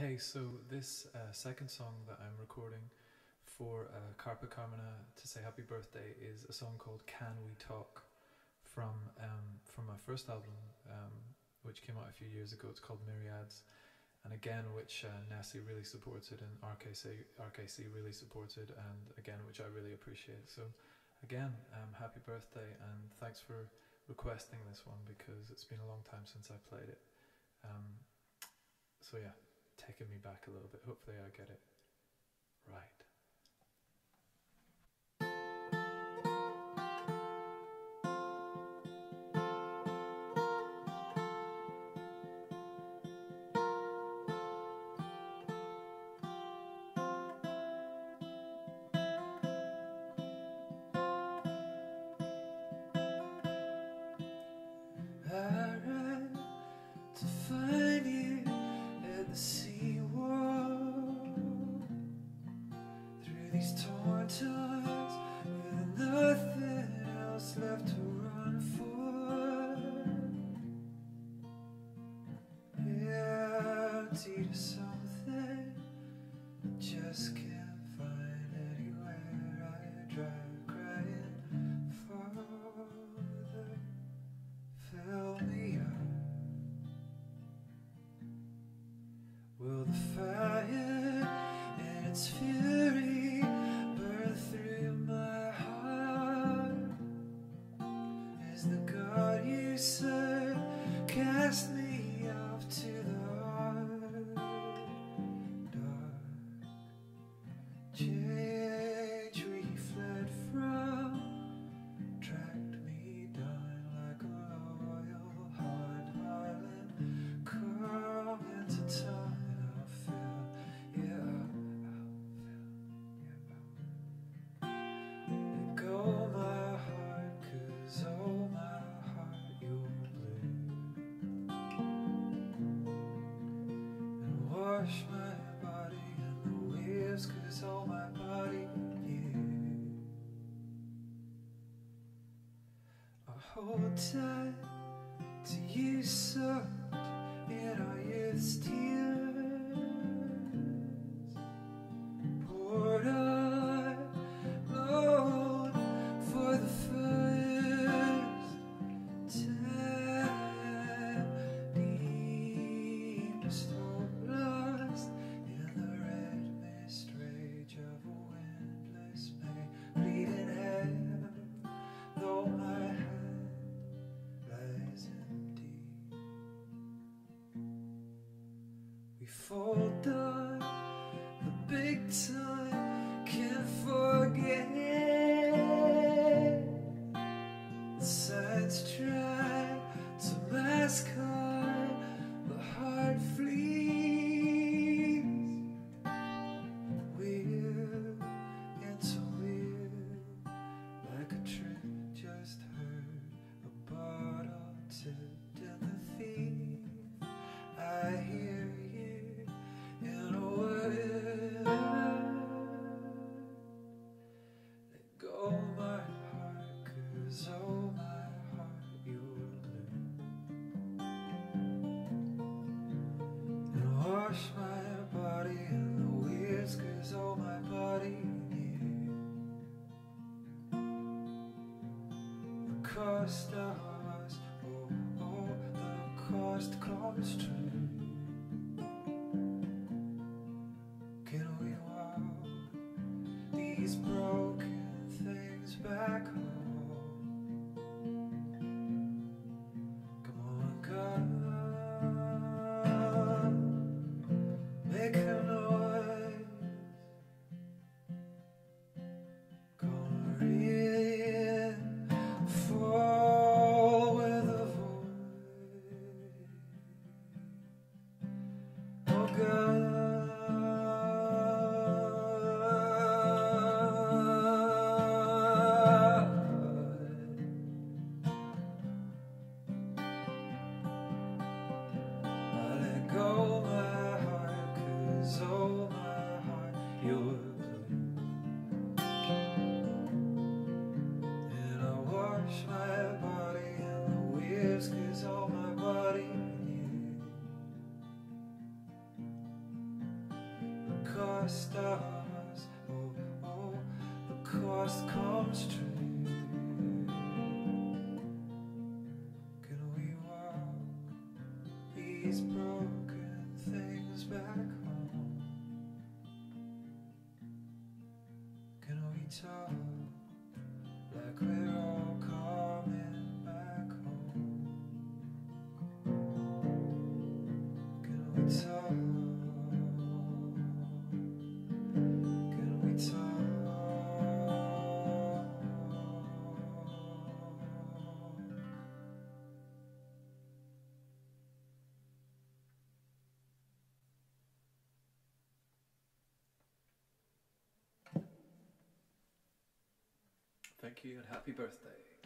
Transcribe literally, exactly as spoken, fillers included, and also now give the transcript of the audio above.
Hey, so this uh, second song that I'm recording for uh, Carpe Carmina to say happy birthday is a song called Can We Talk from um, from my first album, um, which came out a few years ago. It's called Myriads, and again, which uh, Nessie really supported and R K C, R K C really supported, and again, which I really appreciate. So again, um, happy birthday, and thanks for requesting this one because it's been a long time since I played it. Um, so yeah. Taking me back a little bit. Hopefully I get it right. I ran to find you at the sea, torn ties with nothing else left to run for. Empty to something I just can't find anywhere. I drive crying farther. Fill me up. Will the fire and its fury through my heart? Is the God you serve cast me off to the hard, dark change we fled from? Tracked me down like a loyal hard island. Come into time, I'll feel, yeah. Wash my body and the waves, cause all my body, yeah. I hold tight to you, soaked in our youth's tears. Poured out, Lord, for the first time. Deepest thought we fold down the big time, can't forget. The signs try to mask her, the heart flees. Wheel into wheel, like a trick just heard, a bottle tipped in the thief. I hear my body and the waves, cause all my body, yeah. The cost of us, oh, oh, the cost comes true. Can we walk these broken things back home? Come on, God. our stars. Oh, oh, the cost comes true. Can we walk these broken things back home? Can we talk like we're all coming back home? Can we talk? Thank you and happy birthday.